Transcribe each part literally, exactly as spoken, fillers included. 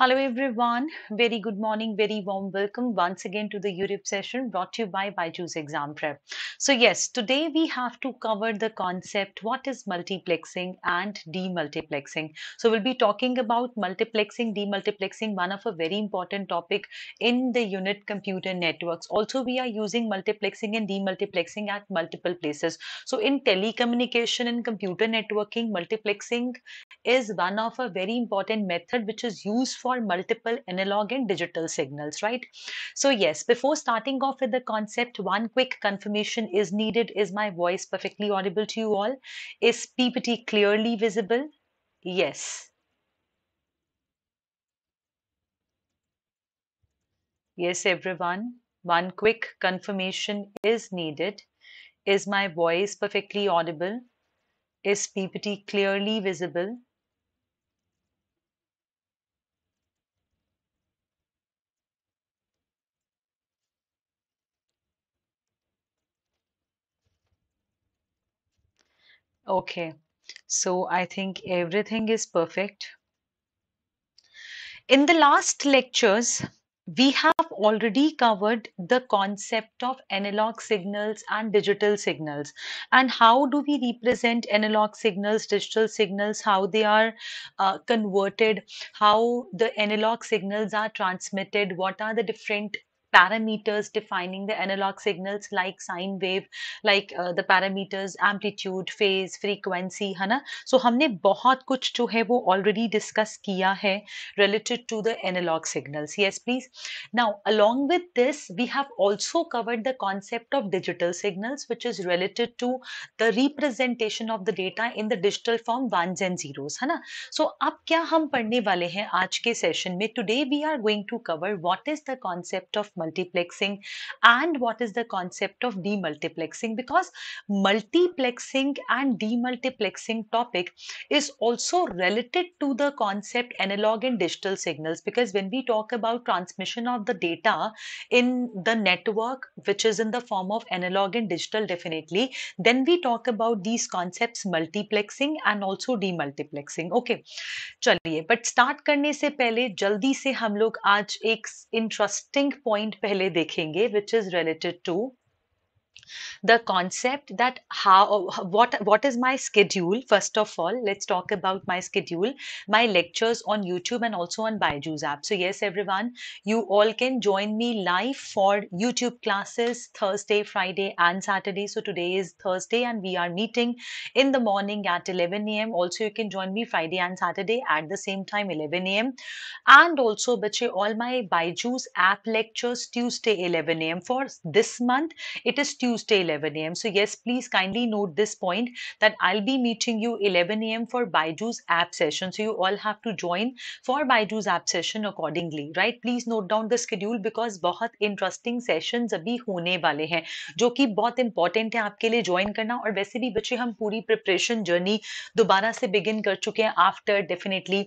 Hello everyone, very good morning, very warm welcome once again to the U R I P session brought to you by Byju's Exam Prep. So yes, today we have to cover the concept what is multiplexing and demultiplexing. So we'll be talking about multiplexing, demultiplexing, one of a very important topic in the unit computer networks. Also we are using multiplexing and demultiplexing at multiple places. So in telecommunication and computer networking, multiplexing is one of a very important method which is used for for multiple analog and digital signals, right? So yes, before starting off with the concept, one quick confirmation is needed. Is my voice perfectly audible to you all? Is P P T clearly visible? Yes. Yes, everyone. One quick confirmation is needed. Is my voice perfectly audible? Is P P T clearly visible? Okay, so I think everything is perfect. In the last lectures, we have already covered the concept of analog signals and digital signals, and how do we represent analog signals, digital signals, how they are uh, converted, how the analog signals are transmitted, what are the different parameters defining the analog signals like sine wave, like uh, the parameters amplitude, phase, frequency, है ना? So हमने बहुत कुछ जो है वो already discuss किया है related to the analog signals. Yes, please. Now, along with this, we have also covered the concept of digital signals, which is related to the representation of the data in the digital form ones and zeros, है ना? So अब क्या हम पढ़ने वाले हैं आज के session में? Today we are going to cover what is the concept of multiplexing and what is the concept of demultiplexing, because multiplexing and demultiplexing topic is also related to the concept analog and digital signals, because when we talk about transmission of the data in the network which is in the form of analog and digital definitely, then we talk about these concepts multiplexing and also demultiplexing. Okay, चलिए, but start करने से पहले जल्दी से हम लोग आज एक interesting point पहले देखेंगे, which is related to the concept that how what what is my schedule. First of all, let's talk about my schedule, my lectures on YouTube and also on Byju's app. So yes everyone, you all can join me live for YouTube classes Thursday, Friday and Saturday. So today is Thursday and we are meeting in the morning at eleven A M Also you can join me Friday and Saturday at the same time, eleven A M And also bache, all my Byju's app lectures Tuesday eleven A M For this month it is Tuesday Tuesday eleven A M So yes, please kindly note this point that I'll be meeting you eleven A M for Byju's app session. So you all have to join for Byju's app session accordingly, right? Please note down the schedule because बहुत interesting sessions अभी होने वाले हैं, जो कि बहुत important है आपके लिए join करना. और वैसे भी बच्चे हम पूरी preparation journey दोबारा से begin कर चुके हैं after definitely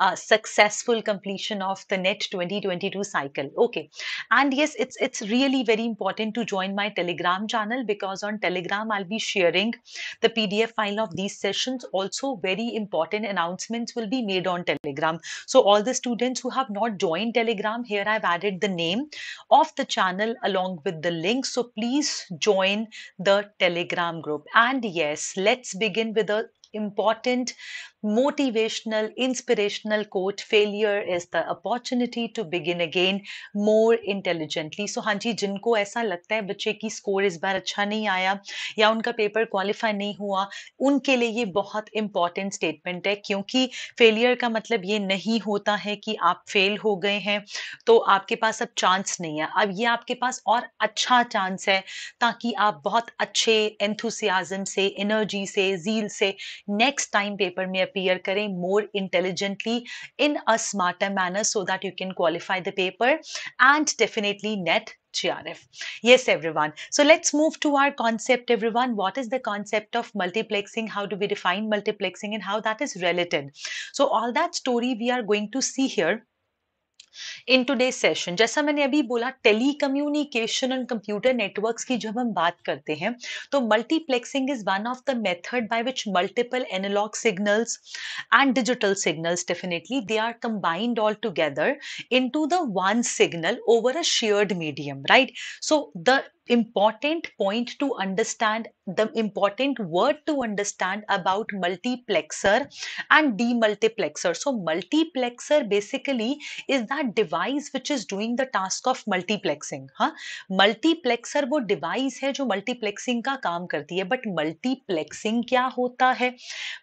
uh, successful completion of the N E T twenty twenty-two cycle. Okay, and yes, it's it's really very important to join my Telegram channel, because on Telegram I'll be sharing the P D F file of these sessions. Also very important announcements will be made on Telegram. So all the students who have not joined Telegram, here I've added the name of the channel along with the link. So please join the Telegram group. And yes, let's begin with a important motivational, inspirational quote. Failure is the opportunity to begin again more intelligently. So हाँ जी, जिनको ऐसा लगता है बच्चे की score इस बार अच्छा नहीं आया या उनका पेपर क्वालिफाई नहीं हुआ, उनके लिए ये बहुत इम्पॉर्टेंट स्टेटमेंट है, क्योंकि फेलियर का मतलब ये नहीं होता है कि आप फेल हो गए हैं तो आपके पास अब चांस नहीं है. अब ये आपके पास और अच्छा चांस है ताकि आप बहुत अच्छे एंथुसियाज्म से, एनर्जी से, जील से next time paper में appear करें more intelligently in a smarter manner, so that you can qualify the paper and definitely N E T G R F. Yes everyone, so let's move to our concept. Everyone, what is the concept of multiplexing, how do we define multiplexing and how that is related? So all that story we are going to see here. in today's session. जैसा मैंने अभी बोला telecommunication and computer networks की जब हम बात करते हैं तो multiplexing is one of the method by which multiple analog signals and digital signals definitely they are combined all together into the one signal over a shared medium, right? So the important point to understand, the important word to understand about multiplexer and demultiplexer. So multiplexer basically is that device which is doing the task of multiplexing. Huh? Multiplexer वो device है जो multiplexing का काम करती है. But multiplexing क्या होता है?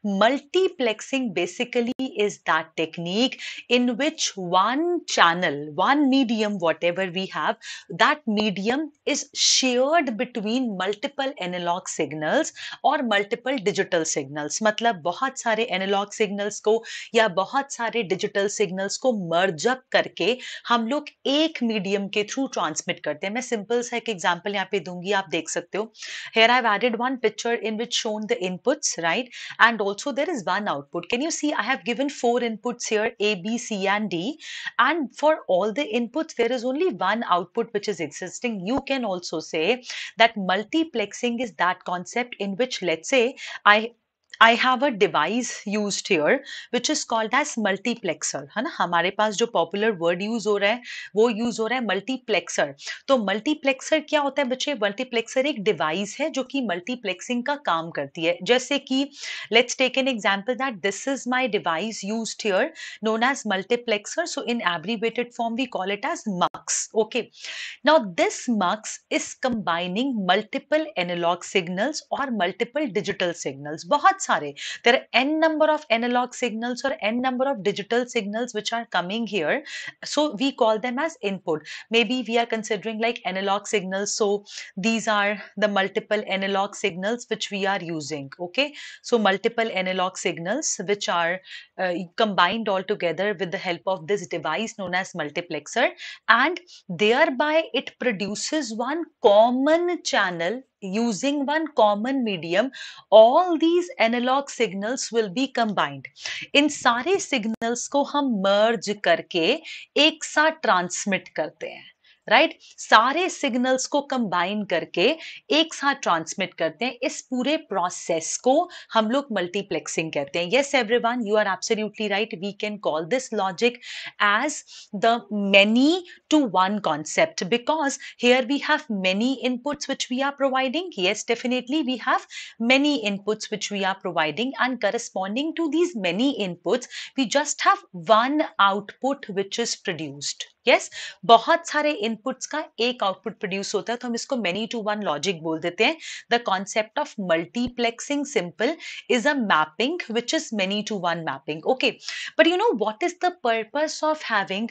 Multiplexing basically is that technique in which one channel, one medium, whatever we have, that medium is shared between multiple analog signals और multiple digital signals. मतलब बहुत सारे analog signals को या बहुत सारे digital signals को merge up करके हम लोग एक medium के through transmit करते हैं. मैं simple सा एक example यहाँ पे दूँगी, आप देख सकते हो. Here I've added one picture in which shown the inputs, right? And also there is one output. Can you see I have given four inputs here, A, B, C and D. And for all the inputs there is only one output which is existing. You can also So say that multiplexing is that concept in which, let's say, I I have a device used here which is called as multiplexer. है ना, हमारे पास जो popular word use हो रहा है वो use हो रहा है multiplexer. तो multiplexer क्या होता है बच्चे? Multiplexer एक device है जो कि multiplexing का काम करती है. जैसे कि let's take an example that this is my device used here known as multiplexer. So in abbreviated form we call it as MUX. Okay. Now this MUX is combining multiple analog signals or multiple digital signals. बहुत सारे, there are n number of analog signals or n number of digital signals which are coming here, so we call them as input. Maybe we are considering like analog signals, so these are the multiple analog signals which we are using. Okay, so multiple analog signals which are uh, combined all together with the help of this device known as multiplexer, and thereby it produces one common channel. Using one common medium, all these analog signals will be combined. इन सारे signals को हम merge करके एक साथ transmit करते हैं. Right right? सारे signals को कंबाइन करके एक साथ ट्रांसमिट करते हैं. इस पूरे प्रोसेस को हम लोग मल्टीप्लेक्सिंग कहते हैं. Yes everyone, you are absolutely right. We can call this logic as the many to one concept because here we have many inputs which we are providing. Yes definitely we have many inputs which we are providing and corresponding to these many inputs we just have one output which is produced. यस yes, बहुत सारे inputs का एक output produce होता है तो हम इसको मेनी टू वन लॉजिक बोल देते हैं. The concept of multiplexing simple is a mapping which is many to one mapping. Okay, but you know what is the purpose of having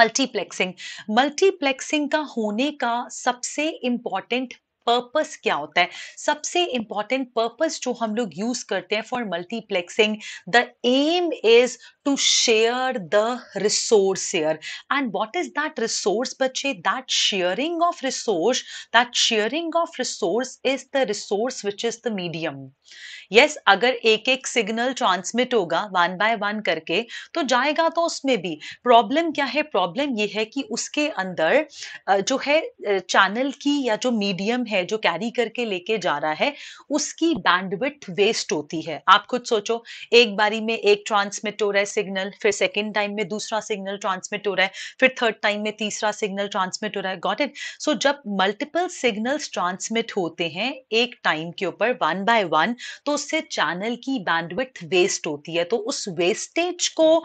multiplexing? Multiplexing का होने का सबसे इंपॉर्टेंट पर्पस क्या होता है? सबसे इंपॉर्टेंट पर्पस जो हम लोग यूज करते हैं for multiplexing, the aim is to share the resource here. And what is that resource, bache? That sharing of resource, that sharing of resource is the resource which is the medium. Yes, अगर एक एक signal transmit होगा one by one करके तो जाएगा तो उसमें भी. Problem क्या है? Problem ये है कि उसके अंदर जो है channel की या जो medium है जो carry करके लेके जा रहा है उसकी bandwidth waste होती है. आप खुद सोचो, एक बारी में एक transmit हो रहा है सिग्नल, फिर सेकंड टाइम में दूसरा सिग्नल ट्रांसमिट हो रहा है, फिर थर्ड टाइम में तीसरा सिग्नल ट्रांसमिट हो रहा है. Got it? सो जब मल्टीपल सिग्नल्स ट्रांसमिट होते हैं एक टाइम के ऊपर वन बाय वन तो उससे चैनल की बैंडविड्थ वेस्ट होती है. तो उस वेस्टेज को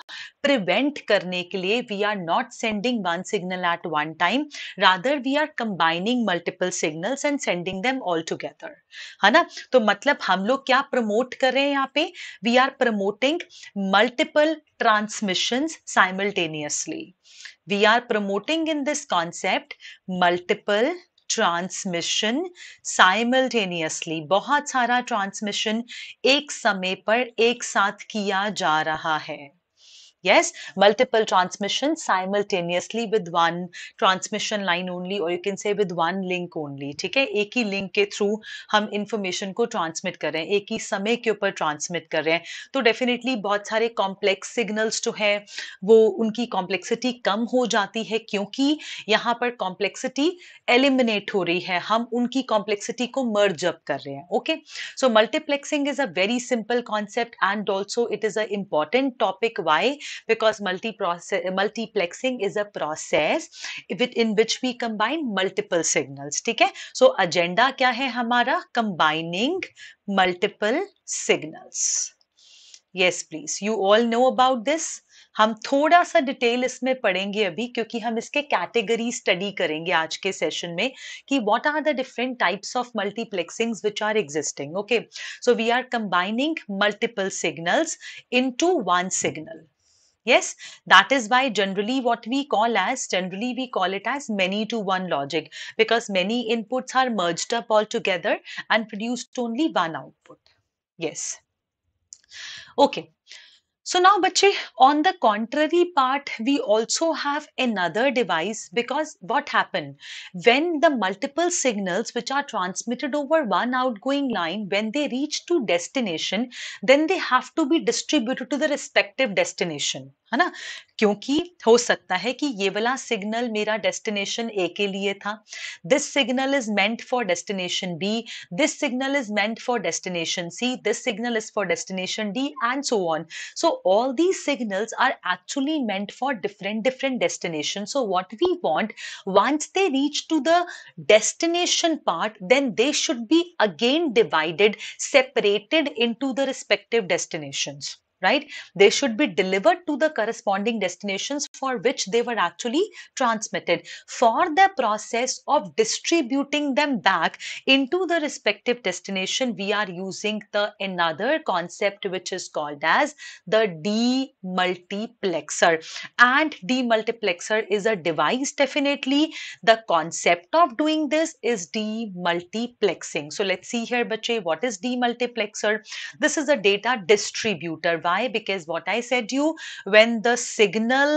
प्रिवेंट करने के लिए we are not sending one signal at one time, rather we are combining multiple signals and sending them all together. है ना, तो मतलब हम लोग क्या प्रमोट कर रहे हैं यहाँ पे? We are promoting multiple transmissions simultaneously. We are promoting in this concept multiple transmission simultaneously. बहुत सारा ट्रांसमिशन एक समय पर एक साथ किया जा रहा है. Yes, multiple transmissions simultaneously with one transmission line only, or you can say with one link only. ठीक है, एक ही link के through हम information को transmit कर रहे हैं, एक ही समय के ऊपर transmit कर रहे हैं, तो definitely बहुत सारे complex signals जो है, वो उनकी complexity कम हो जाती है क्योंकि यहाँ पर complexity eliminate हो रही है, हम उनकी complexity को merge up कर रहे हैं, okay? So multiplexing is a very simple concept and also it is an important topic. Why? Because multiplexing is a process in which we combine multiple signals. ठीक है? So agenda क्या है हमारा? Combining multiple signals. Yes, please. You all know about this. हम थोड़ा सा detail इसमें पढ़ेंगे अभी क्योंकि हम इसके कैटेगरी स्टडी करेंगे आज के सेशन में कि what are the different types of multiplexings which are existing. Okay, so we are combining multiple signals into one signal. Yes, that is why generally what we call as, generally we call it as many to one logic, because many inputs are merged up all together and produced only one output. Yes. Okay. So now, bache, on the contrary part, we also have another device, because what happened? When the multiple signals which are transmitted over one outgoing line, when they reach to destination, then they have to be distributed to the respective destination. है ना, क्योंकि हो सकता है कि ये वाला signal मेरा डेस्टिनेशन ए के लिए था, this signal is meant for destination B, this signal is meant for destination C, this signal is for destination D and so on. So all these signals are actually meant for different different destination. So what we want, once they reach to the destination part, then they should be again divided, separated into the respective destinations. Right? They should be delivered to the corresponding destinations for which they were actually transmitted, for the process of distributing them back into the respective destination. We are using the another concept which is called as the demultiplexer, and demultiplexer is a device. Definitely the concept of doing this is demultiplexing. So let's see here, bache, what is demultiplexer? This is a data distributor. Why? Because what I said you, when the signal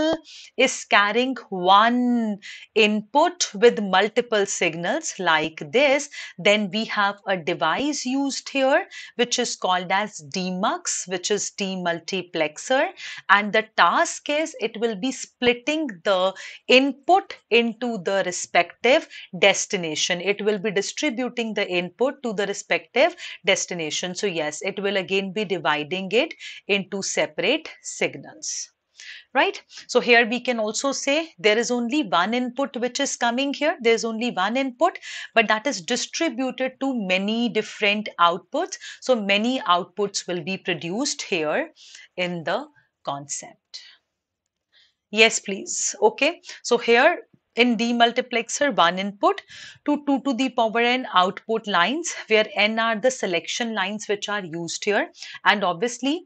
is carrying one input with multiple signals like this, then we have a device used here which is called as demux, which is demultiplexer, and the task is it will be splitting the input into the respective destination. It will be distributing the input to the respective destination. So yes, it will again be dividing it into separate signals, right? So here we can also say there is only one input which is coming here. There is only one input, but that is distributed to many different outputs. So many outputs will be produced here in the concept. Yes, please. Okay. So here in demultiplexer, one input to two to the power n output lines, where n are the selection lines which are used here, and obviously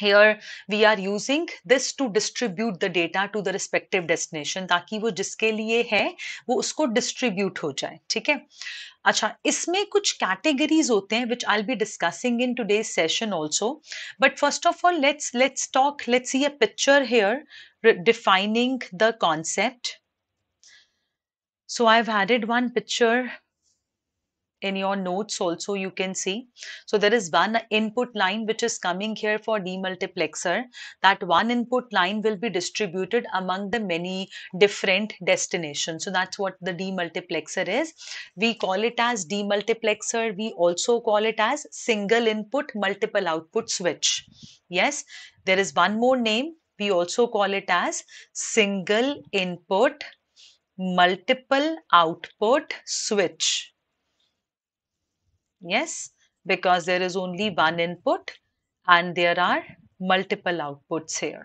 here we are using this to distribute the data to the respective destination, ताकि वो जिसके लिए है वो उसको distribute हो जाए. ठीक है, अच्छा, इसमें कुछ categories होते हैं which I'll be discussing in today's session also, but first of all let's let's talk, let's see a picture here defining the concept. So I've added one picture in your notes also, you can see. So there is one input line which is coming here for demultiplexer. That one input line will be distributed among the many different destinations. So that's what the demultiplexer is. We call it as demultiplexer. We also call it as single input multiple output switch. Yes, there is one more name. We also call it as single input multiple output switch. Yes, because there is only one input and there are multiple outputs here.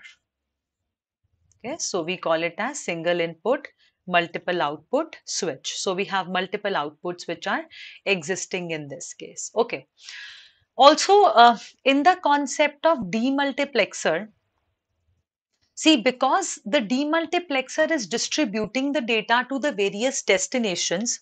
Okay, so we call it as single input multiple output switch. So we have multiple outputs which are existing in this case. Okay. Also, uh, in the concept of demultiplexer, see, because the demultiplexer is distributing the data to the various destinations,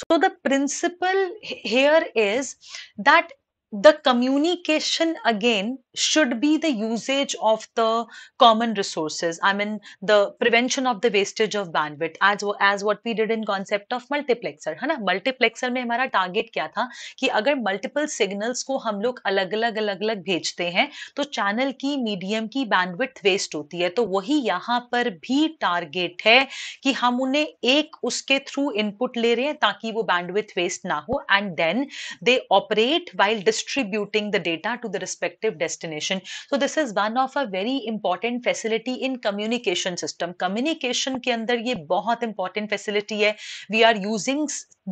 so the principle here is that the communication again should be the usage of the common resources. I mean, the prevention of the wastage of bandwidth, as as what we did in concept of multiplexer, है ना? Multiplexer में हमारा target क्या था कि अगर multiple signals को हम लोग अलग अलग अलग अलग भेजते हैं तो channel की medium की bandwidth waste होती है. तो वही यहाँ पर भी target है कि हम उन्हें एक उसके through input ले रहे हैं ताकि वो bandwidth waste ना हो, and then they operate while distributing the data to the respective destination. So this is one of a very important facility in communication system. Communication के अंदर ये बहुत important facility है. We are using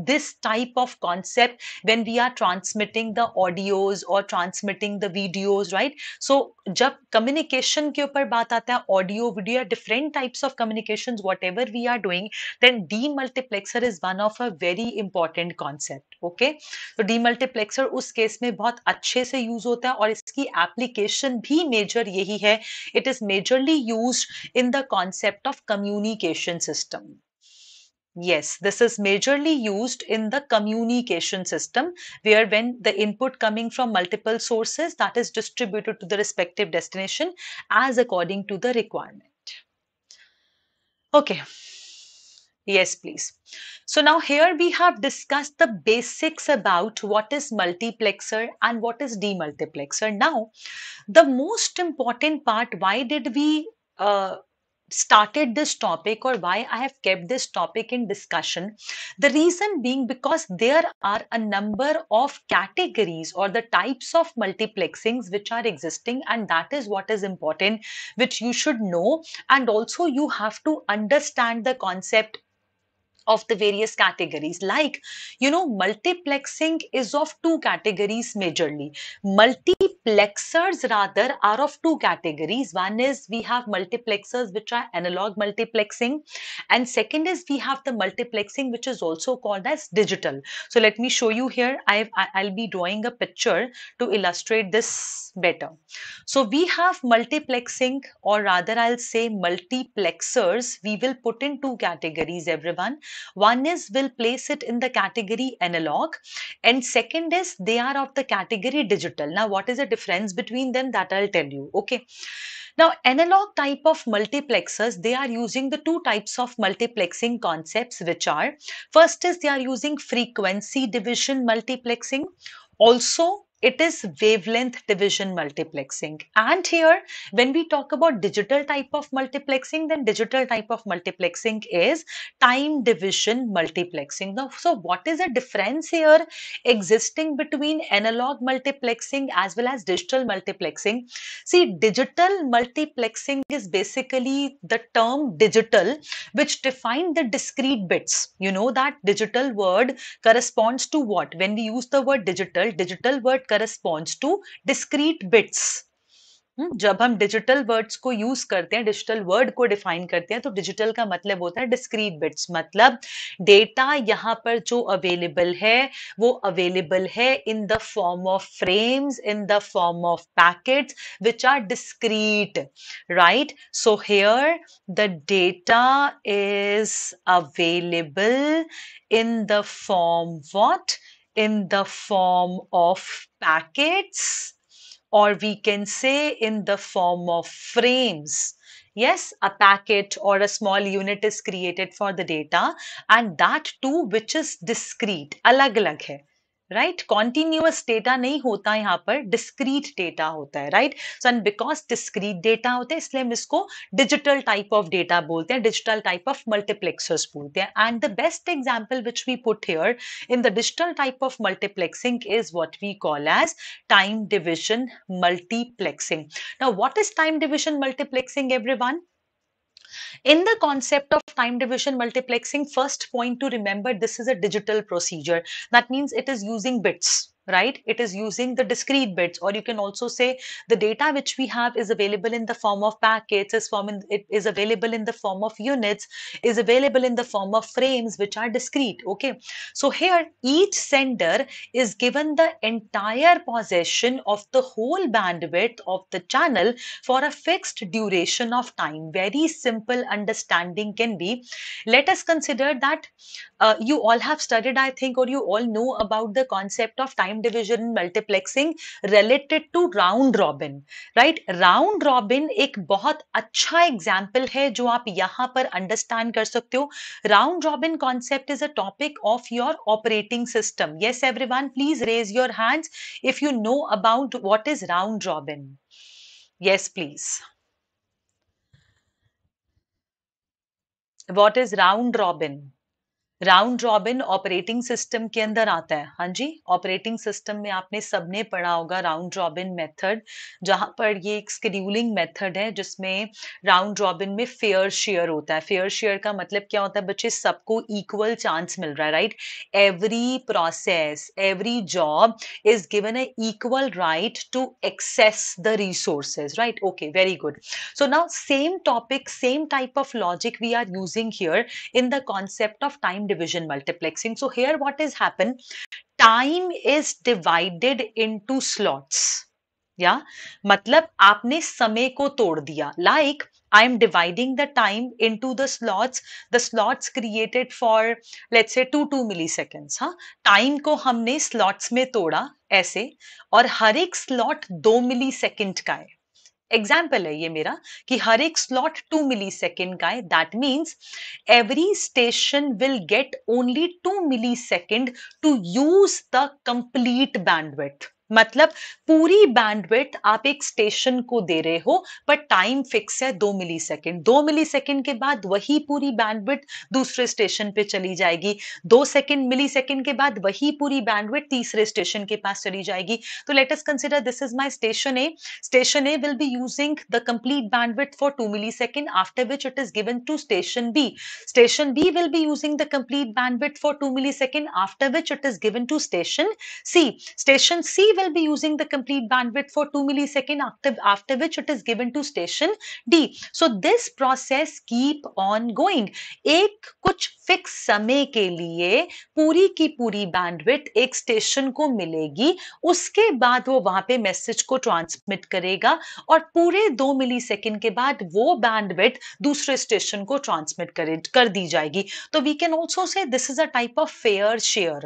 this type of concept when we are transmitting the audios or transmitting the videos, right? So जब communication के ऊपर बात आता है, audio, video, different types of communications, whatever we are doing, then demultiplexer is one of a very important concept. Okay? So demultiplexer उस case में बहुत अच्छे से यूज होता है और इसकी एप्लीकेशन भी मेजर यही है. It is majorly used in the concept of communication system. Yes, this is majorly used in the communication system, where when the input coming from multiple sources, that is distributed to the respective destination as according to the requirement. Okay. Yes, please. So now here we have discussed the basics about what is multiplexer and what is demultiplexer. Now, the most important part, why did we uh, started this topic, or why I have kept this topic in discussion. The reason being because there are a number of categories or the types of multiplexings which are existing, and that is what is important, which you should know, and also you have to understand the concept of the various categories. Like, you know, multiplexing is of two categories majorly. Multiplexers rather are of two categories. One is we have multiplexers which are analog multiplexing, and second is we have the multiplexing which is also called as digital. So let me show you here. I've, I'll be drawing a picture to illustrate this better. So we have multiplexing, or rather I'll say multiplexers. We will put in two categories, everyone. One is we'll place it in the category analog, and second is they are of the category digital. Now, what is the difference between them, that I'll tell you. Okay. Now, analog type of multiplexers, they are using the two types of multiplexing concepts, which are, first is they are using frequency division multiplexing. Also, it is wavelength division multiplexing. And here, when we talk about digital type of multiplexing, then digital type of multiplexing is time division multiplexing. Now, so what is the difference here existing between analog multiplexing as well as digital multiplexing? See, digital multiplexing is basically the term digital, which defines the discrete bits. You know that digital word corresponds to what? When we use the word digital, digital word corresponds to discrete bits. जब हम digital words को use करते हैं, digital word को define करते हैं, तो digital का मतलब होता है discrete bits. मतलब data यहाँ पर जो available है, वो available है in the form of frames, in the form of packets, which are discrete, right? So here the data is available in the form what? In the form of packets, or we can say in the form of frames. Yes, a packet or a small unit is created for the data, and that too which is discrete, alag-alag hai. Right? Continuous data नहीं होता यहाँ पर, discrete data होता है, right? So and because discrete data होते हैं, इसलिए हम इसको digital type of data बोलते हैं, digital type of multiplexers बोलते हैं. And the best example which we put here in the digital type of multiplexing is what we call as time division multiplexing. Now, what is time division multiplexing, everyone? In the concept of time division multiplexing, first point to remember, this is a digital procedure. That means it is using bits, right? It is using the discrete bits, or you can also say the data which we have is available in the form of packets, is form in, it is available in the form of units, is available in the form of frames, which are discrete. Okay. So here each sender is given the entire possession of the whole bandwidth of the channel for a fixed duration of time. Very simple understanding can be. Let us consider that uh, you all have studied, I think, or you all know about the concept of time time division, multiplexing related to round robin, right? Round robin एक बहुत अच्छा example है जो आप यहाँ पर understand कर सकते हो. Round robin concept is a topic of your operating system. Yes, everyone, please raise your hands if you know about what is round robin. Yes, please. What is round robin? Round robin operating system के अंदर आता है. हाँ जी, operating system में आपने सबने पढ़ा होगा राउंड रॉबिन मेथड, जहां पर ये एक स्केड्यूलिंग मेथड है जिसमें राउंड रॉबिन में फेयर शेयर होता है. फेयर शेयर का मतलब क्या होता है बच्चे? सबको इक्वल चांस मिल रहा है, right? Every process, every job is given a equal right to access the resources, right? Okay, very good. So now same topic, same type of logic we are using here in the concept of time division multiplexing. So here what is happened, time is divided into slots. Yeah, मतलब आपने समय को तोड़ दिया. Like I am dividing the time into the slots. The slots created for let's say two two milliseconds. हाँ, time को हमने slots में तोड़ा ऐसे, और हर एक slot दो millisecond का है. एग्जाम्पल है ये मेरा कि हर एक स्लॉट टू मिली सेकेंड का है. That means every station will get only two millisecond to use the complete bandwidth. मतलब पूरी बैंडविड्थ आप एक स्टेशन को दे रहे हो, बट टाइम फिक्स है दो मिली सेकेंड. दो मिली सेकेंड के बाद वही पूरी बैंडविड्थ दूसरे स्टेशन पे चली जाएगी. दो सेकेंड मिली सेकेंड के बाद वही पूरी बैंडविड्थ तीसरे स्टेशन के पास चली जाएगी. तो let us consider this is my station A. Station A will be using the complete bandwidth for two millisecond, after which it is given to station B. Station B will be using the complete bandwidth for two millisecond, after which it is given to station C. Station C will be using the complete bandwidth for two millisecond, after, after which it is given to station D. So this process keep on going. एक कुछ fix समय के लिए पूरी की पूरी bandwidth एक station को मिलेगी, उसके बाद वो वहां पे message को transmit करेगा और पूरे दो millisecond के बाद वो bandwidth दूसरे station को transmit करे, कर दी जाएगी. तो we can also say this is a type of fair share.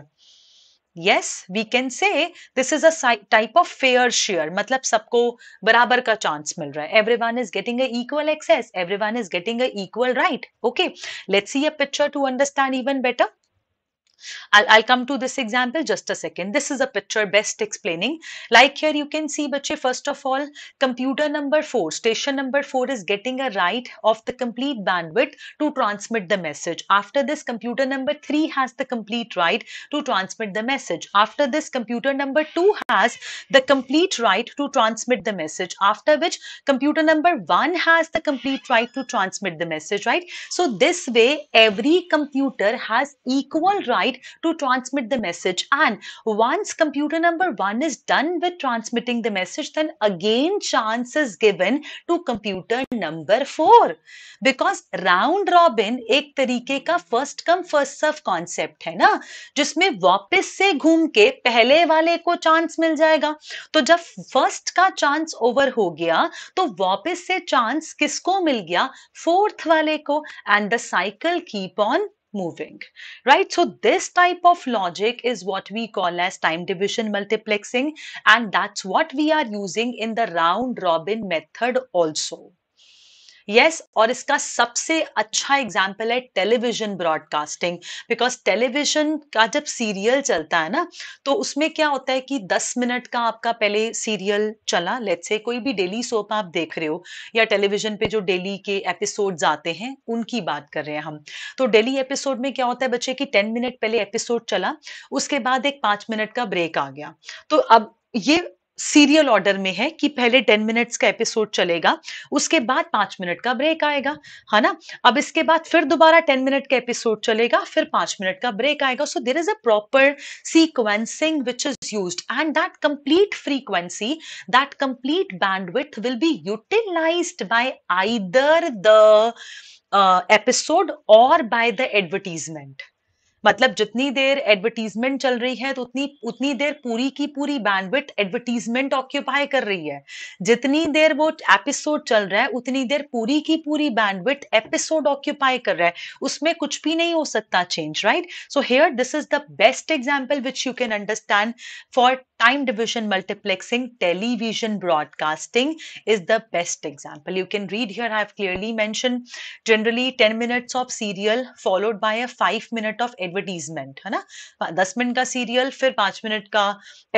Yes, we can say this is a type of fair share. मतलब सबको बराबर का चांस मिल रहा है. Everyone is getting a equal access. Everyone is getting a equal right. Okay, let's see a picture to understand even better. I'll, I'll come to this example just a second. This is a picture best explaining. Like here you can see बच्चे, first of all computer number four, station number four is getting a right of the complete bandwidth to transmit the message. After this computer number three has the complete right to transmit the message. After this computer number two has the complete right to transmit the message. After which computer number one has the complete right to transmit the message, right? So this way every computer has equal right to transmit the message, and once computer number one is done with transmitting the message, then again chance is given to computer number four, because round robin एक तरीके का first come first serve concept है ना, जिसमें वापस से घूम के पहले वाले को chance मिल जाएगा. तो जब first का chance over हो गया तो वापस से chance किसको मिल गया? Fourth वाले को, and the cycle keep on moving, right? So this type of logic is what we call as time division multiplexing, and that's what we are using in the round robin method also. Yes, और इसका सबसे अच्छा example है television broadcasting, because television का जब serial चलता है ना तो उसमें क्या होता है कि दस मिनट का आपका पहले सीरियल चला, लेट्स से कोई भी डेली सोप आप देख रहे हो या टेलीविजन पे जो डेली के एपिसोड्स आते हैं उनकी बात कर रहे हैं हम. तो डेली एपिसोड में क्या होता है बच्चे कि टेन मिनट पहले एपिसोड चला, उसके बाद एक पाँच मिनट का ब्रेक आ गया. तो अब ये सीरियल ऑर्डर में है कि पहले टेन मिनट्स का एपिसोड चलेगा, उसके बाद पांच मिनट का ब्रेक आएगा, है ना? अब इसके बाद फिर दोबारा टेन मिनट का एपिसोड चलेगा, फिर पांच मिनट का ब्रेक आएगा. So there is a proper sequencing which is used, and that complete frequency, that complete bandwidth will be utilized by either the episode और बाय द एडवर्टाइजमेंट. मतलब जितनी देर advertisement चल रही है तो उतनी उतनी देर पूरी की पूरी बैंडविड्थ एडवर्टीजमेंट ऑक्यूपाई कर रही है, जितनी देर वो एपिसोड चल रहा है उतनी देर पूरी की पूरी बैंडविड्थ एपिसोड ऑक्यूपाई कर रहा है, उसमें कुछ भी नहीं हो सकता change, right. So here this is the best example which you can understand for time division multiplexing. Television broadcasting is the best example. You can read here, I have clearly mentioned generally ten minutes of serial followed by a five minute of advertisement, है ना, ten minute का serial फिर five minute का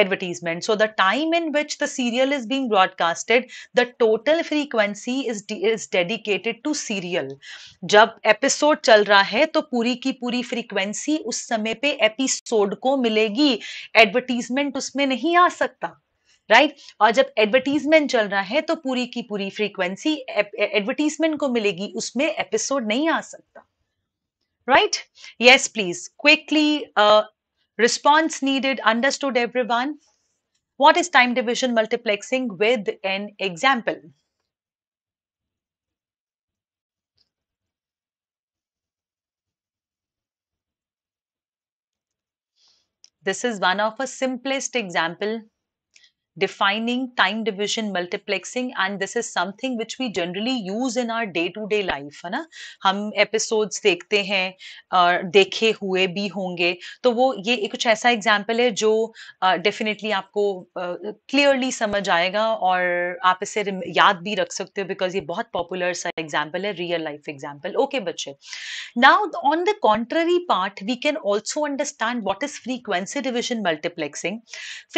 advertisement. So the time in which the serial is being broadcasted, the total frequency is, is dedicated to serial. जब episode चल रहा है तो पूरी की पूरी frequency उस समय पे episode को मिलेगी, advertisement उसमें नहीं आ सकता, राइट right? और जब एडवर्टीजमेंट चल रहा है तो पूरी की पूरी फ्रीक्वेंसी एडवर्टीजमेंट को मिलेगी, उसमें एपिसोड नहीं आ सकता, right. Yes please quickly response needed. Understood everyone what is time division multiplexing with an example. This is one of a simplest example defining time division multiplexing, and this is something which we generally use in our day to day life, है ना. हम episodes देखते हैं और देखे हुए भी होंगे, तो वो ये कुछ ऐसा example है जो definitely आपको clearly समझ आएगा और आप इसे याद भी रख सकते हो because ये बहुत popular सा example है, real life example. Okay बच्चे, now on the contrary part we can also understand what is frequency division multiplexing.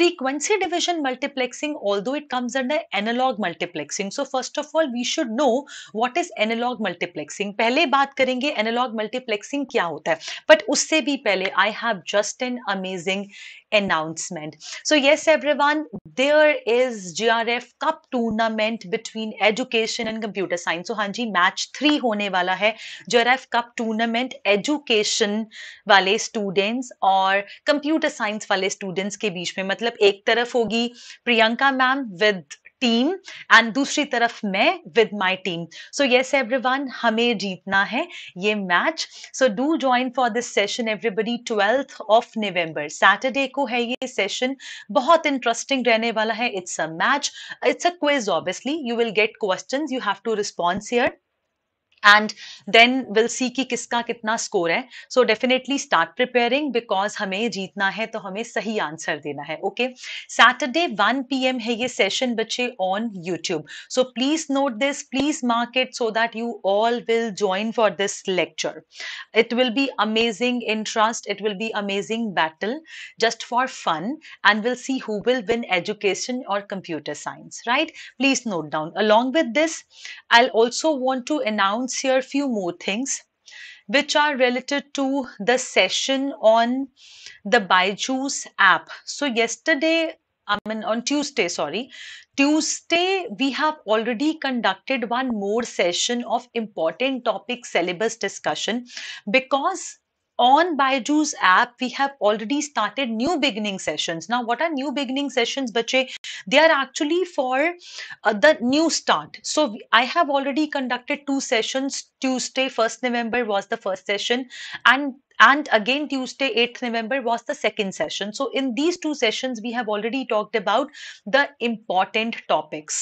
Frequency division multiplexing multiplexing, although it comes under analog multiplexing. So first of all we should know what is analog multiplexing. पहले बात करेंगे analog multiplexing क्या होता है, but उससे भी पहले I have just an amazing announcement. So yes everyone, there is G R F Cup tournament between education and computer science. So हाँ जी, match three होने वाला है. G R F Cup tournament education वाले students और computer science वाले students के बीच में, मतलब एक तरफ होगी Priyanka ma'am with team and दूसरी तरफ मैं with my team. So yes everyone, हमें जीतना है ये match. So do join for this session everybody. Twelfth of November Saturday को है ये सेशन, बहुत इंटरेस्टिंग रहने वाला है. It's a match, it's a quiz, obviously you will get questions, you have to response here and then we'll see कि किसका कितना स्कोर है. so definitely start preparing because हमें जीतना है तो हमें सही आंसर देना है. okay, Saturday one P M है ये सेशन बच्चे on YouTube. so please note this, please mark it so that you all will join for this lecture. it will be amazing interest, it will be amazing battle just for fun, and we'll see who will win education or computer science, right. please note down. along with this I'll also want to announce here few more things which are related to the session on the Byju's app. So yesterday, I mean on Tuesday, sorry, Tuesday we have already conducted one more session of important topic syllabus discussion, because on Byju's app we have already started new beginning sessions. now what are new beginning sessions bache? they are actually for uh, the new start. so I have already conducted two sessions. Tuesday first November was the first session, and and again Tuesday eighth November was the second session. so in these two sessions we have already talked about the important topics.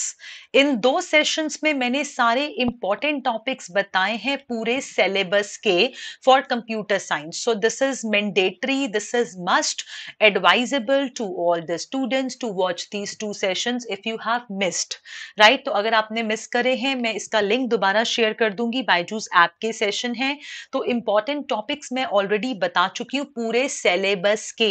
in those sessions mein maine sare important topics bataye hain pure syllabus ke for computer science. so this is mandatory, this is must advisable to all the students to watch these two sessions if you have missed, right. to agar aapne miss kare hain, main iska link dobara share kar dungi. Byju's app ke session hai to important topics main already बता चुकी हूँ पूरे syllabus के,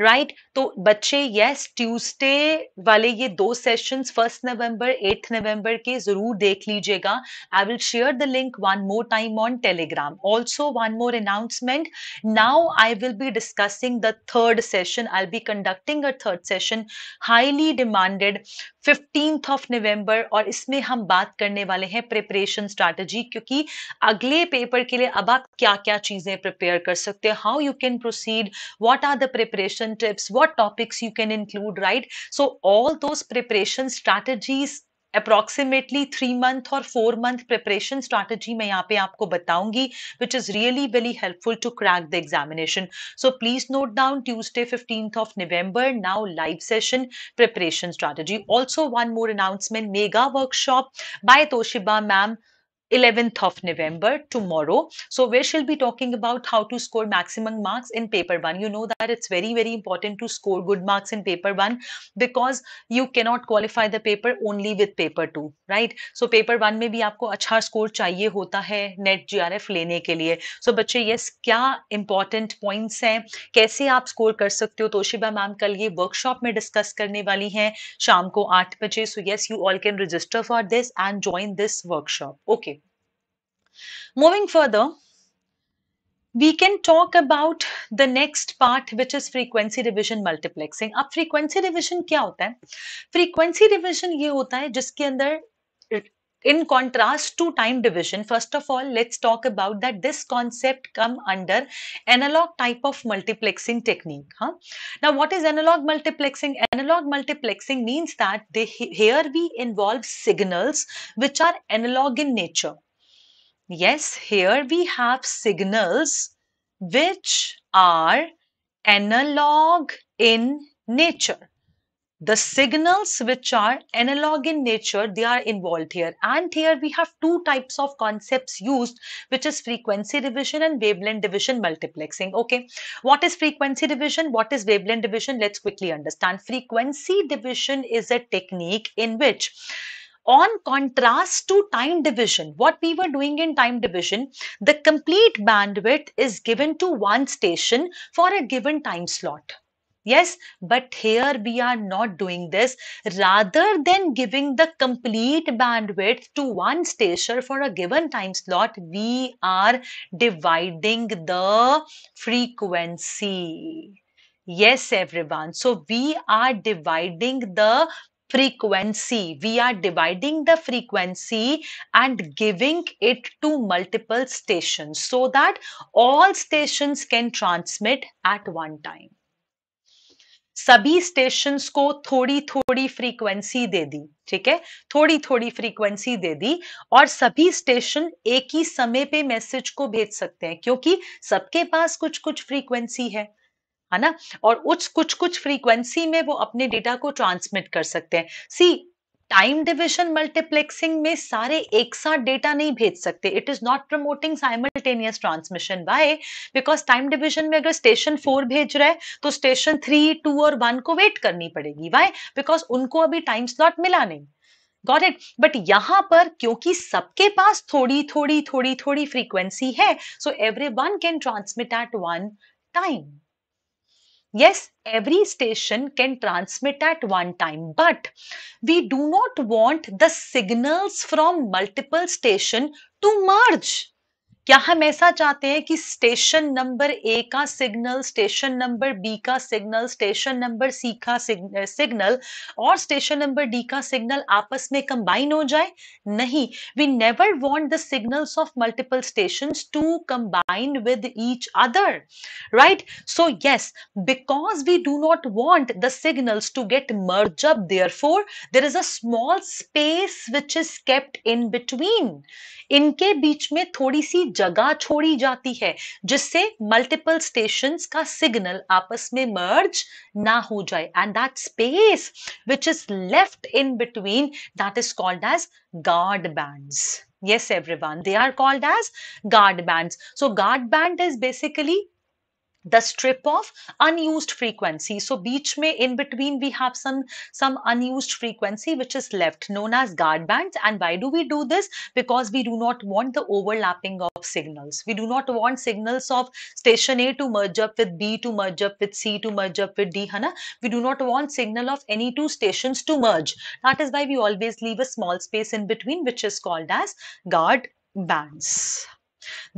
right right? तो बच्चे yes Tuesday वाले ये दो सेशंस फर्स्ट नवंबर एथ नवंबर के जरूर देख लीजिएगा. I will share the link one more time on Telegram. Also one more announcement, now I will be discussing the third session. I will be conducting a third session, highly demanded, fifteenth of November, और इसमें हम बात करने वाले हैं preparation strategy, क्योंकि अगले paper के लिए अब आप क्या क्या चीजें प्रिपेयर कर सकते हैं, how you can proceed, what are the preparation tips, what topics you can include, right. So all those preparation strategies approximately three month or four month preparation strategy मैं यहाँ पे आपको बताऊंगी, which is really very helpful to crack the examination. So please note down Tuesday fifteenth of November now live session preparation strategy. Also one more announcement, mega workshop by Toshiba ma'am eleventh of November tomorrow, so where she'll be talking about how to score maximum marks in paper one. You know that it's very very important to score good marks in paper one because you cannot qualify the paper only with paper two, right? So paper one में भी आपको अच्छा score चाहिए होता है net G R F लेने के लिए. So बच्चे yes, क्या important points हैं, कैसे आप score कर सकते हो, Toshiba मैम कल ये workshop में discuss करने वाली हैं शाम को आठ बजे. So yes, you all can register for this and join this workshop. Okay. Moving further, we can talk about the next part, which is frequency division multiplexing. अब frequency division क्या होता है? Frequency division ये होता है जिसके अंदर in contrast to time division, first of all, let's talk about that this concept come under analog type of multiplexing technique. Huh? Now, what is analog multiplexing? Analog multiplexing means that they, here we involve signals which are analog in nature. Yes, here we have signals which are analog in nature. The signals which are analog in nature, they are involved here. And here we have two types of concepts used, which is frequency division and wavelength division multiplexing. Okay, what is frequency division? What is wavelength division? Let's quickly understand. Frequency division is a technique in which, on contrast to time division, what we were doing in time division, the complete bandwidth is given to one station for a given time slot. Yes, but here we are not doing this. Rather than giving the complete bandwidth to one station for a given time slot, we are dividing the frequency. Yes, everyone. So we are dividing the frequency. We are dividing the frequency and giving it to multiple stations so that all stations can transmit at one time. सभी stations को थोड़ी थोड़ी frequency दे दी, ठीक है, थोड़ी थोड़ी frequency दे दी और सभी स्टेशन एक ही समय पे मैसेज को भेज सकते हैं क्योंकि सबके पास कुछ कुछ फ्रीक्वेंसी है, है ना, और उस कुछ कुछ फ्रीक्वेंसी में वो अपने डेटा को ट्रांसमिट कर सकते हैं. सी टाइम डिविजन मल्टीप्लेक्सिंग में सारे एक साथ डेटा नहीं भेज सकते. It is not promoting simultaneous transmission. Why? Because time division में अगर स्टेशन फोर भेज रहा है तो स्टेशन थ्री टू और वन को वेट करनी पड़ेगी. व्हाई? बिकॉज उनको अभी टाइम स्लॉट मिला नहीं. Got it? बट यहाँ पर क्योंकि सबके पास थोड़ी थोड़ी थोड़ी थोड़ी फ्रीक्वेंसी है, so every one can transmit at one time. Yes, every station can transmit at one time, but we do not want the signals from multiple station to merge. क्या हम ऐसा चाहते हैं कि स्टेशन नंबर ए का signal, station number B का signal, station number C का signal और स्टेशन नंबर डी का सिग्नल आपस में कंबाइन हो जाए? नहीं. We never want the signals of multiple stations to combine with each other, right? So yes, because we do not want the signals to get merge up, therefore there is a small space which is kept in between. इनके बीच में थोड़ी सी जगह छोड़ी जाती है जिससे multiple stations का सिग्नल आपस में मर्ज ना हो जाए, and that space which is left in between that is called as guard bands. Yes everyone, they are called as guard bands. So guard band is basically the strip of unused frequency. So beech mein, in between we have some some unused frequency which is left, known as guard bands. And why do we do this? Because we do not want the overlapping of signals. We do not want signals of station A to merge up with B, to merge up with C, to merge up with D, hana. We do not want signal of any two stations to merge. That is why we always leave a small space in between, which is called as guard bands.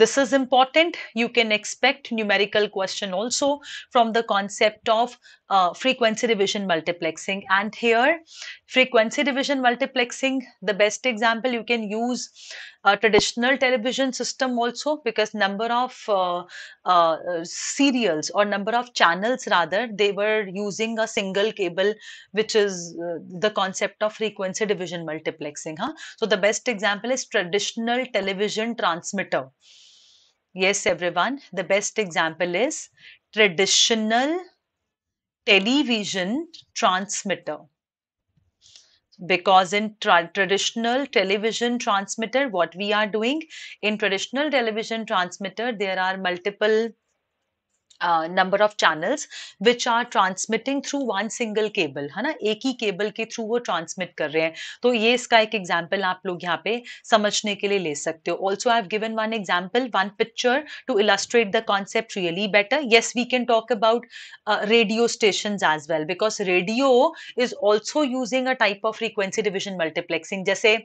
This is important. You can expect numerical question also from the concept of uh, frequency division multiplexing. And here frequency division multiplexing, the best example, you can use a traditional television system also, because number of uh, uh, serials or number of channels rather, they were using a single cable, which is uh, the concept of frequency division multiplexing. Huh? So the best example is traditional television transmitter. Yes, everyone, the best example is traditional television transmitter. Because in tra traditional television transmitter, what we are doing, in traditional television transmitter, there are multiple uh, number of channels which are transmitting through one single cable, है ना, एक ही cable के through वो transmit कर रहे हैं. तो ये इसका एक example आप लोग यहाँ पे समझने के लिए ले सकते हो. Also, I have given one example, one picture to illustrate the concept really better. Yes, we can talk about uh, radio stations as well, because radio is also using a type of frequency division multiplexing. जैसे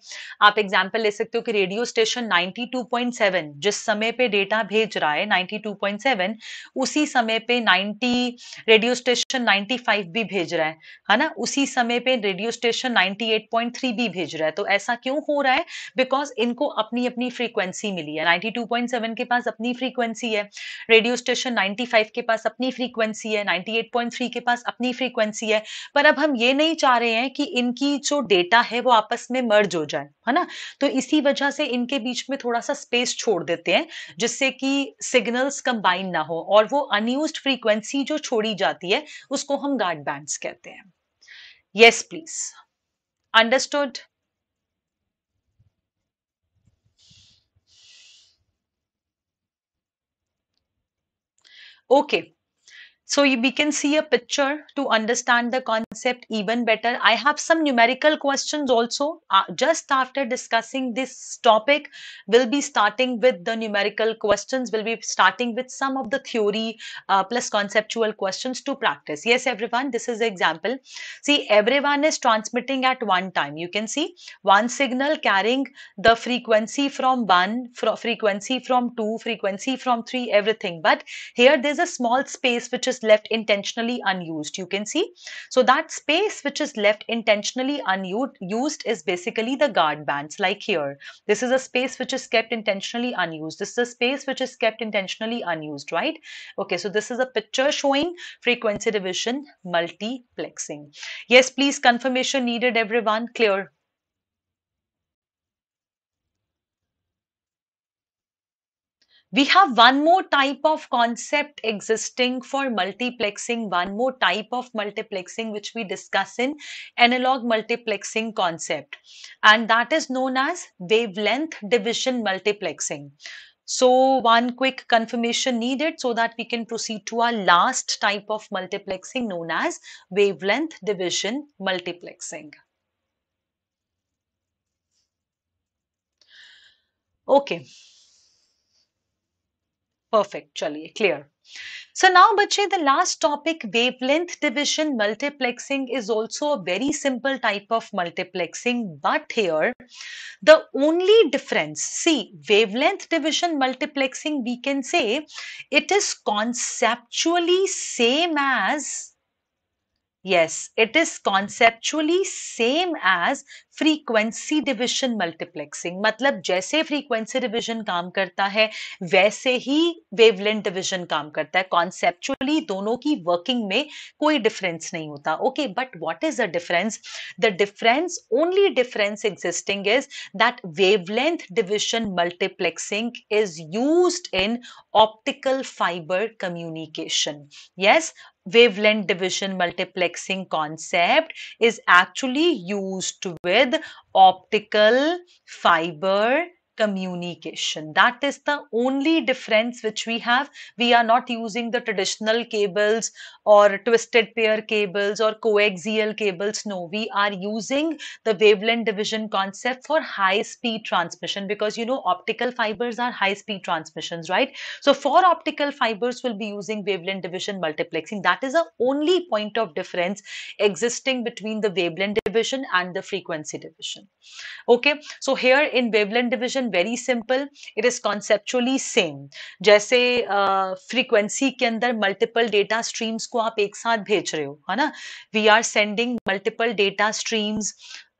आप example ले सकते हो कि radio station ninety-two point seven जिस समय पे data भेज रहा है ninety-two point seven, उसी समय पे ninety रेडियो स्टेशन ninety-five भी भेज रहा है, है ना, उसी समय पे radio station ninety-eight point three भी भेज रहा है. तो ऐसा क्यों हो रहा है? बिकॉज इनको अपनी अपनी फ्रीक्वेंसी मिली है. ninety-two point seven के पास अपनी फ्रीक्वेंसी है, रेडियो स्टेशन ninety-five के पास अपनी फ्रीक्वेंसी है, ninety-eight point three के पास अपनी फ्रीक्वेंसी है. पर अब हम ये नहीं चाह रहे हैं कि इनकी जो डेटा है वो आपस में मर्ज हो जाए, है ना, तो इसी वजह से इनके बीच में थोड़ा सा स्पेस छोड़ देते हैं, जिससे कि सिग्नल्स कंबाइन ना हो, और वो अनयूज्ड फ्रीक्वेंसी जो छोड़ी जाती है उसको हम गार्ड बैंड्स कहते हैं. Yes please, understood? Okay, so we can see a picture to understand the concept even better. I have some numerical questions also. Uh, just after discussing this topic, we'll be starting with the numerical questions. We'll be starting with some of the theory uh, plus conceptual questions to practice. Yes, everyone, this is an example. See, everyone is transmitting at one time. You can see one signal carrying the frequency from one, fr frequency from two, frequency from three, everything. But here there's a small space which is left intentionally unused. You can see, so that space which is left intentionally unused is basically the guard bands. Like here, this is a space which is kept intentionally unused, this is a space which is kept intentionally unused, right? Okay, so this is a picture showing frequency division multiplexing. Yes, please, confirmation needed, everyone. Clear? We have one more type of concept existing for multiplexing, one more type of multiplexing which we discuss in analog multiplexing concept, and that is known as wavelength division multiplexing. So one quick confirmation needed so that we can proceed to our last type of multiplexing, known as wavelength division multiplexing. Okay. Perfect, chaliye, clear. So now, bache, the last topic, wavelength division multiplexing, is also a very simple type of multiplexing. But here, the only difference, see, wavelength division multiplexing, we can say it is conceptually same as, yes, it is conceptually same as frequency division multiplexing. मतलब जैसे frequency division काम करता है वैसे ही wavelength division काम करता है. Conceptually दोनों की working में कोई difference नहीं होता. Okay, but what is the difference? The difference, only difference existing is that wavelength division multiplexing is used in optical fiber communication. Yes, wavelength division multiplexing concept is actually used with optical fiber communication. That is the only difference which we have. We are not using the traditional cables or twisted pair cables or coaxial cables. No, we are using the wavelength division concept for high speed transmission, because you know optical fibers are high speed transmissions, right? So for optical fibers we'll be using wavelength division multiplexing. That is the only point of difference existing between the wavelength division and the frequency division. Okay, so here in wavelength division again very simple, it is conceptually same. जैसे frequency के अंदर multiple data streams को आप एक साथ भेज रहे हो, है ना? We are sending multiple data streams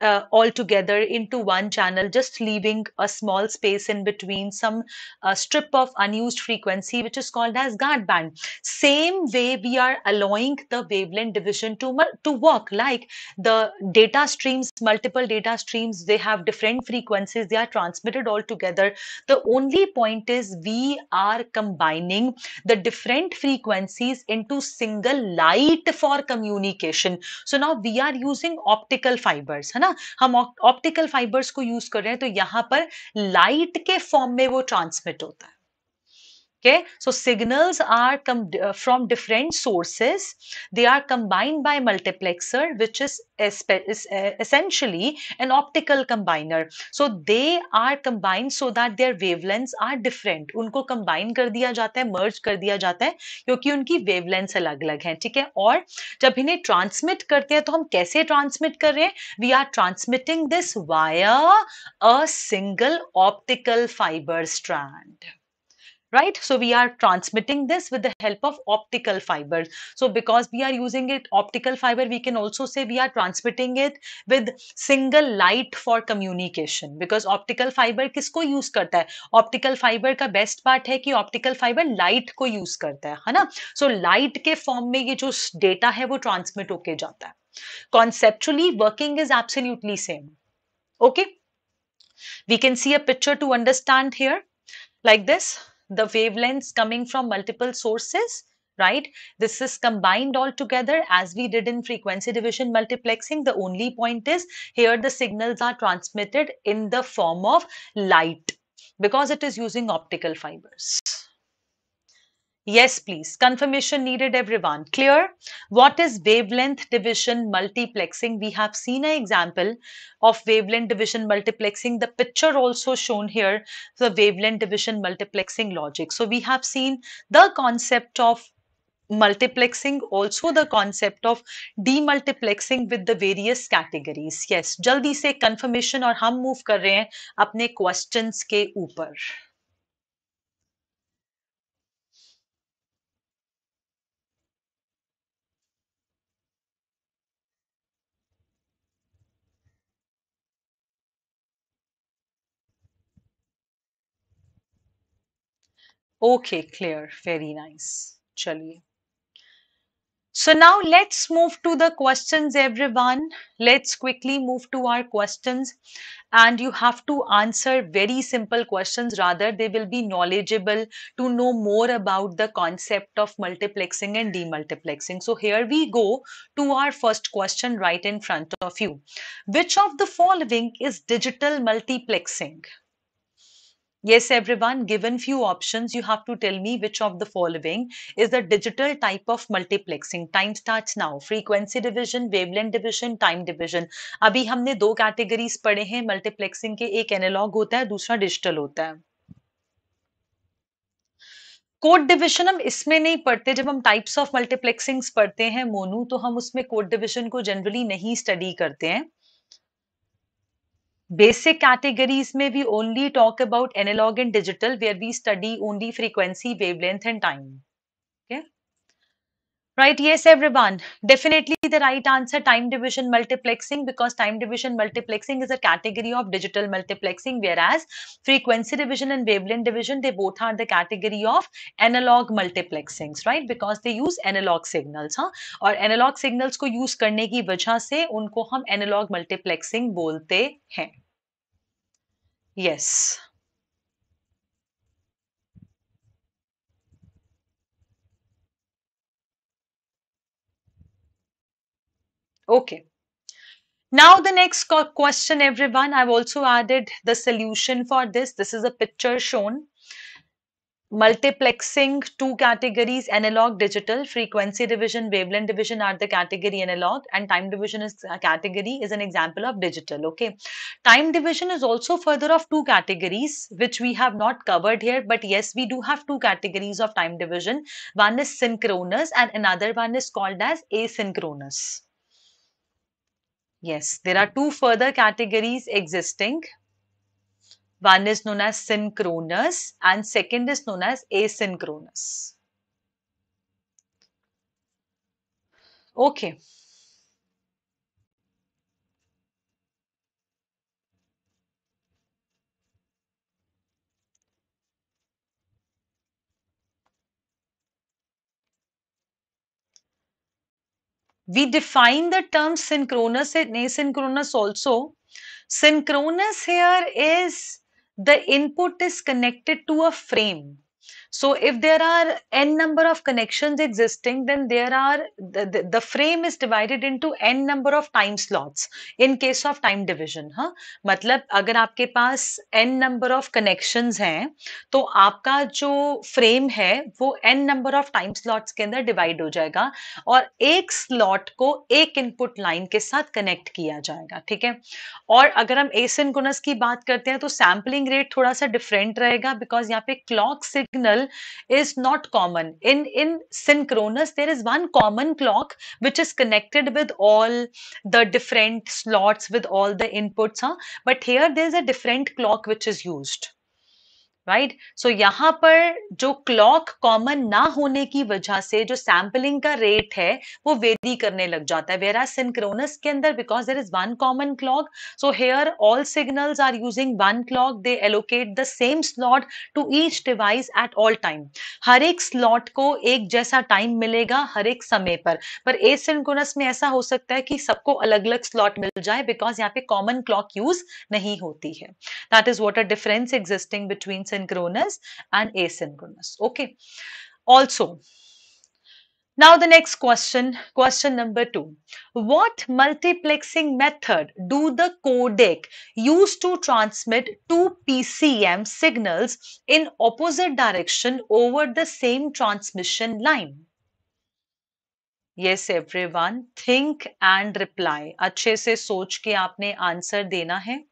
Uh, all together into one channel, just leaving a small space in between, some uh, strip of unused frequency which is called as guard band. Same way we are allowing the wavelength division to to work, like the data streams, multiple data streams, they have different frequencies, they are transmitted all together. The only point is we are combining the different frequencies into single light for communication. So now we are using optical fibers, है ना? हम optical fibres को use कर रहे हैं, तो यहां पर लाइट के फॉर्म में वो ट्रांसमिट होता है. Okay, so signals are come uh, from different sources. They are combined by multiplexer, which is, is uh, essentially an optical combiner. So they are combined so that their wavelengths are different. उनको combine कर दिया जाता है, merge कर दिया जाता है, क्योंकि उनकी wavelengths अलग-अलग हैं, ठीक है? और जब इन्हें transmit करते हैं, तो हम कैसे transmit कर रहे हैं? We are transmitting this via a single optical fiber strand. Right, so we are transmitting this with the help of optical fibers. So because we are using it optical fiber, we can also say we are transmitting it with single light for communication. Because optical fiber किसको use करता है? Optical fiber का best part है कि optical fiber light को use करता है, है ना? So light के form में ये जो data है वो transmit होके जाता है. Conceptually, working is absolutely same. Okay, we can see a picture to understand here, like this. The wavelengths coming from multiple sources, right? This is combined all together as we did in frequency division multiplexing. The only point is here the signals are transmitted in the form of light because it is using optical fibers. Yes, please. Confirmation needed, everyone. Clear? What is wavelength division multiplexing? We have seen an example of wavelength division multiplexing. The picture also shown here, the wavelength division multiplexing logic. So we have seen the concept of multiplexing, also the concept of demultiplexing with the various categories. Yes, jaldi se confirmation aur hum move kar rahe hain apne questions ke upar. Okay, clear. Very nice. Chaliye. So now let's move to the questions, everyone. Let's quickly move to our questions. And you have to answer very simple questions. Rather, they will be knowledgeable to know more about the concept of multiplexing and demultiplexing. So here we go to our first question right in front of you. Which of the following is digital multiplexing? Yes, everyone, given few options, you have to tell me which of the following is the digital type of multiplexing. Time starts now. Frequency division, wavelength division, time division. अभी हमने दो categories पढ़े हैं multiplexing के, एक analog होता है, दूसरा digital होता है. कोड डिविजन हम इसमें नहीं पढ़ते, जब हम टाइप्स ऑफ मल्टीप्लेक्सिंग्स पढ़ते हैं मोनू, तो हम उसमें कोड डिविजन को जनरली नहीं स्टडी करते हैं. Basic categories may we only talk about analog and digital, where we study only frequency, wavelength and time. Okay. Right. Yes, everyone. Definitely the right answer, time division multiplexing, because time division multiplexing is a category of digital multiplexing, whereas frequency division and wavelength division, they both are the category of analog multiplexings, right? Because they use analog signals, huh? और analog signals को use करने की वजह से उनको हम analog multiplexing बोलते हैं. Yes. Okay, now the next question, everyone. I've also added the solution for this. This is a picture shown. Multiplexing, two categories, analog, digital. Frequency division, wavelength division are the category analog, and time division is a category, is an example of digital. Okay, time division is also further of two categories, which we have not covered here, but yes, we do have two categories of time division. One is synchronous and another one is called as asynchronous. Yes, there are two further categories existing. One is known as synchronous and second is known as asynchronous. Okay. We define the term synchronous and asynchronous also. Synchronous here is the input is connected to a frame. So if there are n number of connections existing, then there are the, the, the frame is divided into n number of time slots in case of time division. Huh? मतलब अगर आपके पास n number of connections हैं, तो आपका जो frame है, वो n number of time slots के अंदर divide हो जाएगा और एक slot को एक input line के साथ connect किया जाएगा, ठीक है? और अगर हम asynchronous की बात करते हैं, तो sampling rate थोड़ा सा different रहेगा because यहाँ पे clock signal is not common. In, in synchronous, there is one common clock which is connected with all the different slots, with all the inputs. Huh? But here there is a different clock which is used. Right? So, यहाँ पर जो clock common ना होने की वजह से जो sampling का rate है, वो vary करने लग जाता है. Whereas synchronous के अंदर, because there is one common clock, so here all signals are using one clock. They allocate the same slot to each device at all time. हर एक slot को एक जैसा time मिलेगा हर एक समय पर. पर asynchronous में ऐसा हो सकता है कि सबको अलग-अलग slot मिल जाए, because यहाँ पे common clock use नहीं होती है. That is what a difference existing between synchronous and asynchronous. Okay. Also, now the next question, question number two. What multiplexing method do the codec use to transmit two P C M signals in opposite direction over the same transmission line? Yes, everyone, think and reply. अच्छे से सोच के आपने answer देना है.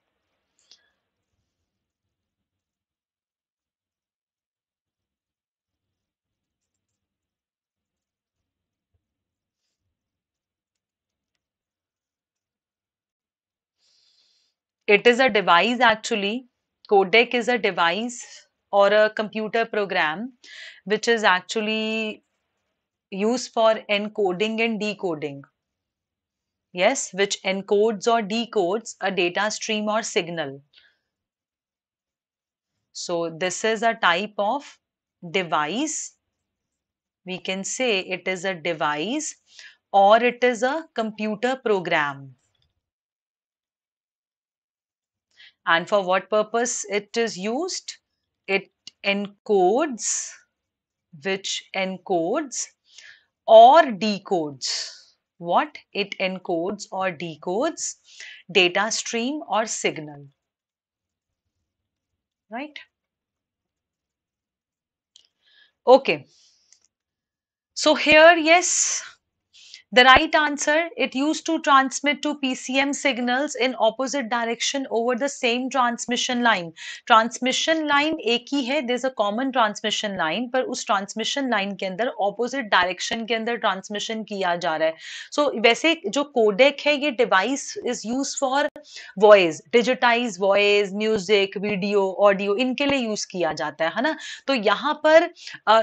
It is a device actually, codec is a device or a computer program which is actually used for encoding and decoding. Yes, which encodes or decodes a data stream or signal. So this is a type of device. We can say it is a device or it is a computer program. And for what purpose it is used? It encodes, which encodes or decodes. What? It encodes or decodes data stream or signal. Right? Okay. So here, yes. The right answer, it used to transmit two P C M signals in opposite direction over the same transmission line. Transmission line एक ही है, there's a common transmission line, पर उस transmission line के अंदर opposite direction के अंदर transmission किया जा रहा है. So वैसे जो codec है, ये device is used for voice, digitized voice, music, video, audio, इनके लिए use किया जाता है, है ना? तो यहाँ पर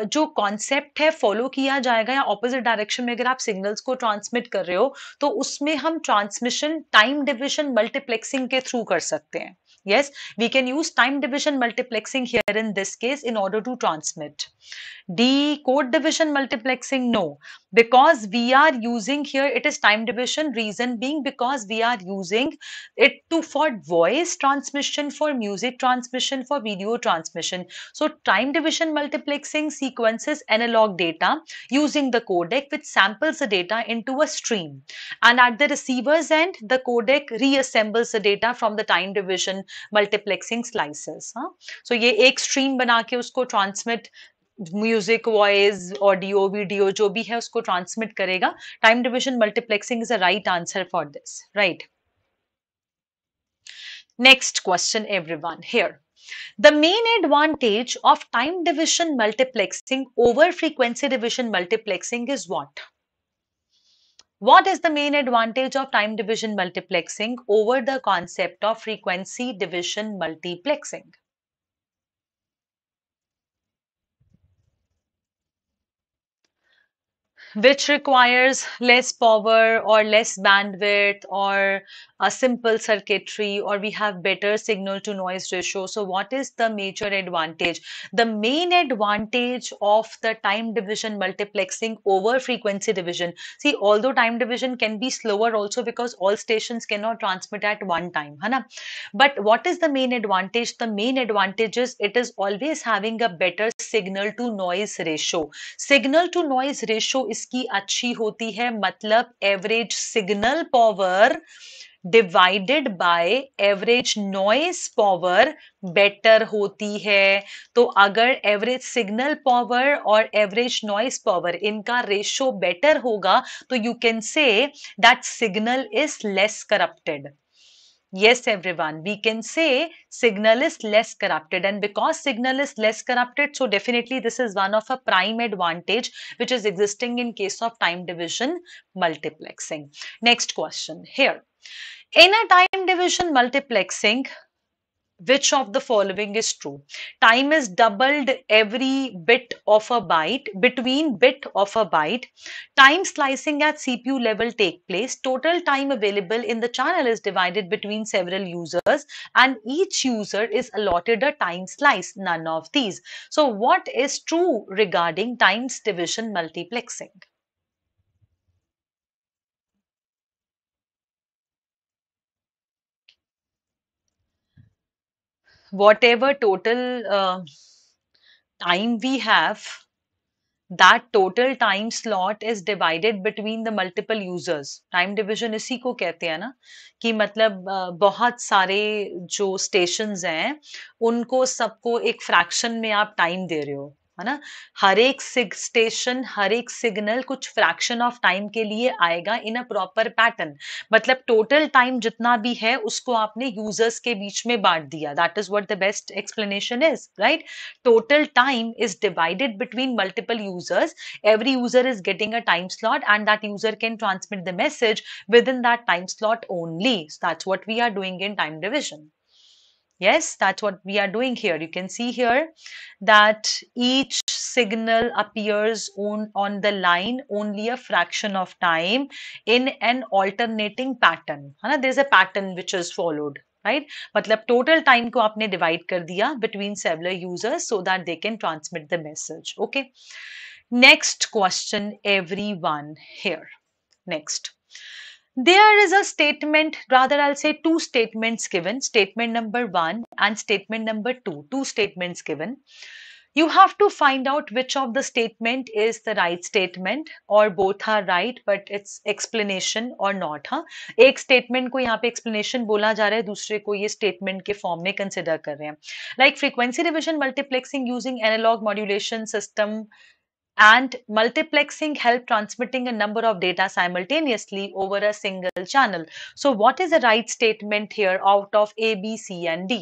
जो concept है, follow किया जाएगा या opposite direction में अगर आप signals को ट्रांसमिट कर रहे हो तो उसमें हम ट्रांसमिशन टाइम डिवीजन मल्टीप्लेक्सिंग के थ्रू कर सकते हैं. Yes, we can use time division multiplexing here in this case in order to transmit. Decode division multiplexing, no, because we are using here, it is time division, reason being because we are using it to for voice transmission, for music transmission, for video transmission. So time division multiplexing sequences analog data using the codec which samples the data into a stream. And at the receiver's end, the codec reassembles the data from the time division multiplexing slices. Huh? So ये एक stream बना के उसको transmit music, voice, audio, video जो भी है उसको transmit करेगा. Time division multiplexing is the right answer for this. Right. Next question everyone here. The main advantage of time division multiplexing over frequency division multiplexing is what? What is the main advantage of time division multiplexing over the concept of frequency division multiplexing? Which requires less power or less bandwidth or a simple circuitry, or we have better signal to noise ratio. So what is the major advantage? The main advantage of the time division multiplexing over frequency division. See, although time division can be slower also because all stations cannot transmit at one time, hai na? But what is the main advantage? The main advantage is it is always having a better signal to noise ratio. Signal to noise ratio is इसकी अच्छी होती है, मतलब average signal power divided by average noise power better होती है. तो अगर average signal power और एवरेज नॉइस पावर इनका रेशियो बेटर होगा तो you can say that signal is less corrupted. Yes, everyone, we can say signal is less corrupted, and because signal is less corrupted, so definitely this is one of a prime advantage which is existing in case of time division multiplexing. Next question here. In a time division multiplexing, which of the following is true? Time is doubled every bit of a byte, between bit of a byte. Time slicing at C P U level take place. Total time available in the channel is divided between several users, and each user is allotted a time slice. None of these. So what is true regarding time division multiplexing? Whatever total uh, time we have, that total time slot is divided between the multiple users. Time division इसी को कहते हैं ना, कि मतलब बहुत सारे जो stations हैं, उनको सबको एक fraction में आप time दे रहे हो, है ना. हर एक स्टेशन, हर एक सिग्नल कुछ फ्रैक्शन ऑफ टाइम के लिए आएगा इन अ प्रॉपर पैटर्न. मतलब टोटल टाइम जितना भी है उसको आपने यूजर्स के बीच में बांट दिया. That is what the best explanation is, right. Total time is divided between multiple users. Every user is getting a time slot and that user can transmit the message within that time slot only. That's what we are doing in time division. Yes, that's what we are doing here. You can see here that each signal appears on, on the line only a fraction of time in an alternating pattern. There's a pattern which is followed, right? Matlab total time ko aapne divide kar diya between several users so that they can transmit the message. Okay. Next question, everyone here. Next. There is a statement, rather I'll say two statements given, statement number one and statement number two, two statements given. You have to find out which of the statement is the right statement, or both are right but it's explanation or not. हाँ, एक statement को यहाँ पे explanation बोला जा रहा है, दूसरे को ये statement के form में consider कर रहे हैं. Like frequency division multiplexing using analog modulation system and multiplexing help transmitting a number of data simultaneously over a single channel. So what is the right statement here out of A, B, C and D?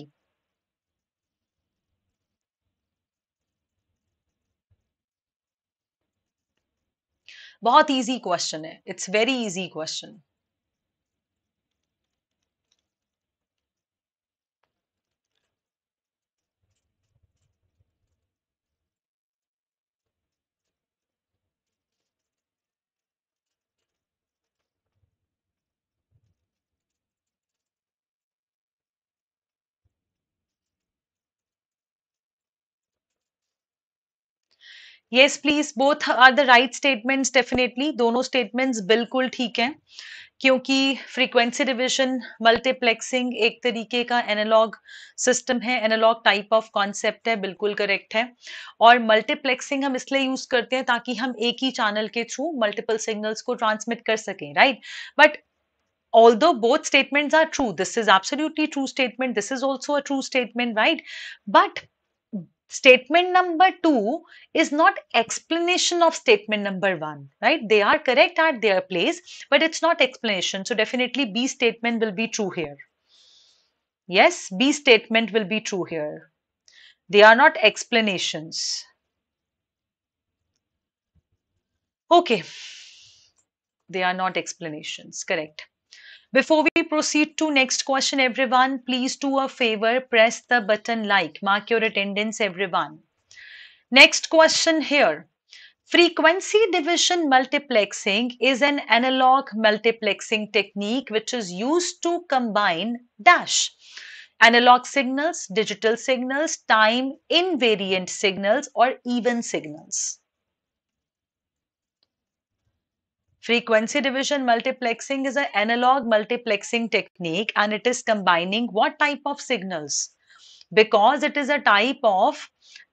बहुत easy question है. It's very easy question. Yes, please, both are the right statements. Definitely दोनों statements बिल्कुल ठीक हैं, क्योंकि frequency division multiplexing एक तरीके का analog system है, analog type of concept है, बिल्कुल correct है. और multiplexing हम इसलिए use करते हैं ताकि हम एक ही channel के through multiple signals को transmit कर सकें, right? But although both statements are true, this is absolutely true statement, this is also a true statement, right? But statement number two is not explanation of statement number one, right? They are correct at their place, but it's not explanation. So definitely B statement will be true here. Yes, B statement will be true here. They are not explanations. Okay. They are not explanations, correct? Before we proceed to next question, everyone, please do a favor, press the button like, mark your attendance, everyone. Next question here. Frequency division multiplexing is an analog multiplexing technique which is used to combine dash analog signals, digital signals, time invariant signals or even signals. Frequency division multiplexing is an analog multiplexing technique and it is combining what type of signals? Because it is a type of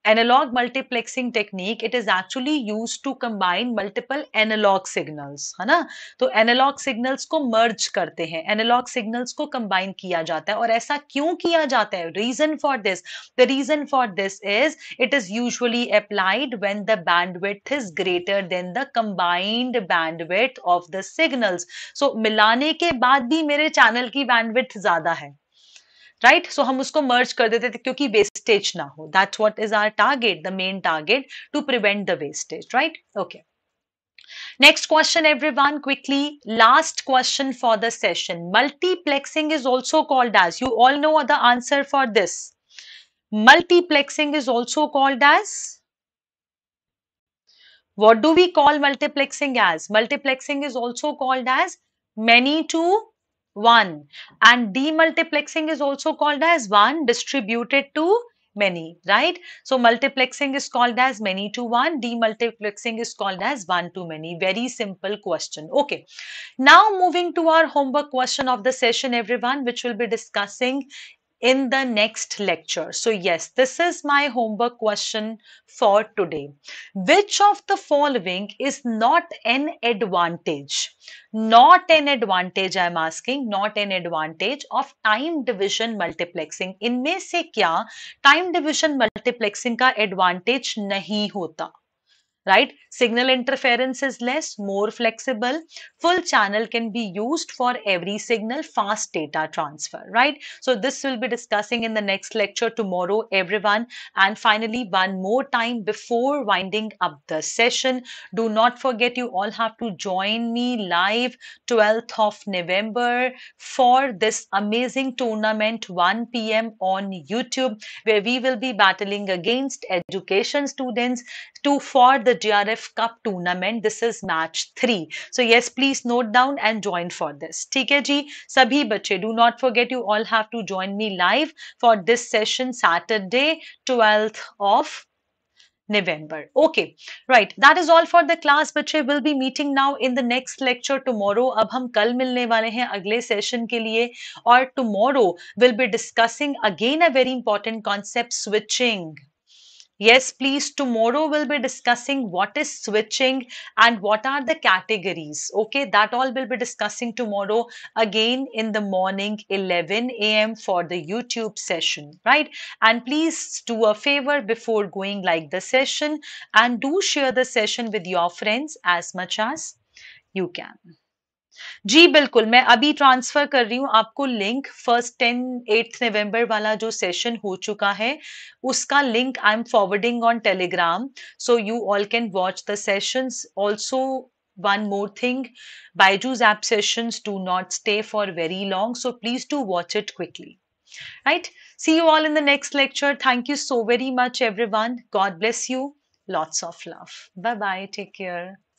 analog multiplexing technique, it is actually used to combine multiple analog signals, है ना? तो analog signals को merge करते हैं, analog signals को combine किया जाता है और ऐसा क्यों किया जाता है? Reason for this, the reason for this is it is usually applied when the bandwidth is greater than the combined bandwidth of the signals. So मिलाने के बाद भी मेरे channel की bandwidth ज़्यादा है. Right, so हम उसको merge कर देते थे क्योंकि wastage ना हो. That's what is our target, the main target, to prevent the wastage, right? Okay. Next question, everyone, quickly. Last question for the session. Multiplexing is also called as, you all know the answer for this. Multiplexing is also called as, what do we call multiplexing as? Multiplexing is also called as many to one, and demultiplexing is also called as one distributed to many, right? So multiplexing is called as many to one, demultiplexing is called as one to many. Very simple question. Okay, now moving to our homework question of the session, everyone, which we'll be discussing in the next lecture. So yes, this is my homework question for today. Which of the following is not an advantage? Not an advantage, I am asking, not an advantage of time division multiplexing. इनमें से क्या time division multiplexing का advantage नहीं होता? Right? Signal interference is less, more flexible. Full channel can be used for every signal, fast data transfer, right? So this we'll be discussing in the next lecture tomorrow, everyone. And finally, one more time before winding up the session, do not forget you all have to join me live twelfth of November for this amazing tournament, one P M on YouTube, where we will be battling against education students to for the G R F Cup tournament. This is match three. So yes, please note down and join for this. ठीक है जी, सभी बच्चे, do not forget you all have to join me live for this session Saturday, twelfth of November. Okay, right. That is all for the class, बच्चे. We'll be meeting now in the next lecture tomorrow. अब हम कल मिलने वाले हैं अगले session के लिए और tomorrow we'll be discussing again a very important concept, switching. Yes, please, tomorrow we'll be discussing what is switching and what are the categories. Okay, that all we'll be discussing tomorrow again in the morning eleven A M for the YouTube session, right? And please do a favor before going, like the session and do share the session with your friends as much as you can. जी बिल्कुल, मैं अभी transfer कर रही हूँ आपको link first ten, eight November वाला जो session हो चुका है उसका link I am forwarding on Telegram, so you all can watch the sessions. Also one more thing, Byju's app sessions do not stay for very long, so please do watch it quickly. Right? See you all in the next lecture. Thank you so very much, everyone. God bless you. Lots of love. Bye bye. Take care.